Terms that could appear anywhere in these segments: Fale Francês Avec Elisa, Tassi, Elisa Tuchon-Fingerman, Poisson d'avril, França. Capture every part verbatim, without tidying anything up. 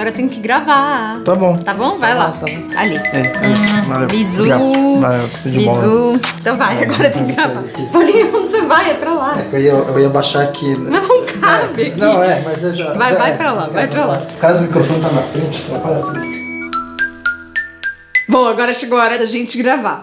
Agora eu tenho que gravar. Tá bom. Tá bom? Vai lá. Lá. Ali. É, ali. Hum. Valeu. Bisu. Valeu. Bisu. Então vai, agora eu tenho que gravar. Paulinho, onde você vai? É pra lá. É, eu, ia, eu ia baixar aqui. Mas não cabe aqui. Não, é, mas eu já... Vai, vai pra lá, vai pra lá. O cara do microfone tá na frente, atrapalha tudo. Bon, agora chegou a hora da gente gravar.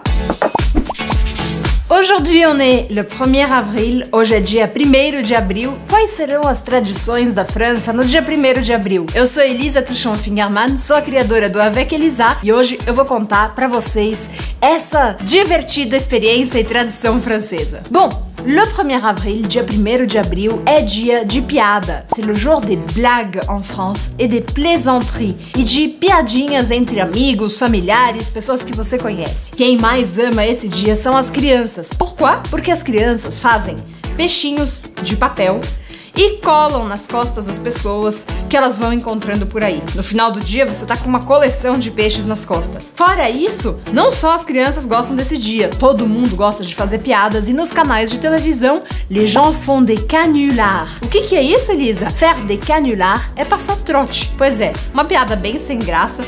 Aujourd'hui, on est le premier avril, hoje é dia primeiro de abril. Quais serão as tradições da França no dia primeiro de abril? Eu sou Elisa Tuchon-Fingerman, sou a criadora do Avec Elisa e hoje eu vou contar pra vocês essa divertida experiência e tradição francesa. Bom, le premier avril, dia primeiro de abril, é dia de piada. C'est le jour des blagues en France et des plaisanteries. E de piadinhas entre amigos, familiares, pessoas que você conhece. Quem mais ama esse dia são as crianças. Pourquoi? Porque as crianças fazem peixinhos de papel e colam nas costas das pessoas que elas vão encontrando por aí. No final do dia, você tá com uma coleção de peixes nas costas. Fora isso, não só as crianças gostam desse dia, todo mundo gosta de fazer piadas e nos canais de televisão, les gens font des canulars. O que que é isso, Elisa? Faire des canulars é passar trote. Pois é, uma piada bem sem graça,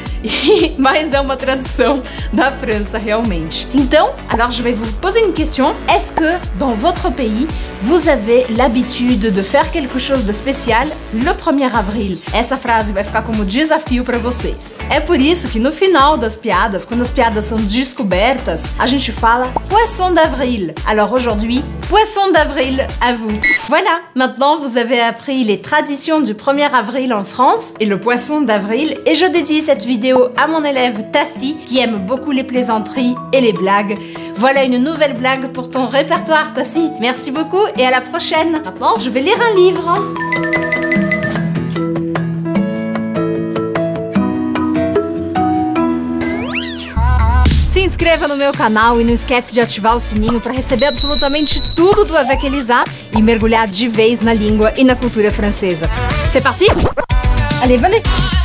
mas é uma tradição da França, realmente. Então, alors je vais vous poser une question. Est-ce que, dans votre pays, vous avez l'habitude de faire quelque chose de spécial le premier avril. Essa frase vai ficar como desafio para vocês. É por isso que no final das piadas, quando as piadas são descobertas, a gente fala Poisson d'avril. Alors aujourd'hui, Poisson d'avril à vous. Voilà, maintenant vous avez appris les traditions du premier avril en France et le Poisson d'avril et je dédie cette vidéo à mon élève Tassi qui aime beaucoup les plaisanteries et les blagues. Voilà une nouvelle blague pour ton répertoire, Tassi. Merci beaucoup et à la prochaine. Maintenant, je vais lire un livre. Se inscreva no meu canal e não esquece de ativar o sininho para receber absolutamente tudo do Avec Elisa e mergulhar de vez na língua e na cultura francesa. C'est parti? Allez, venez!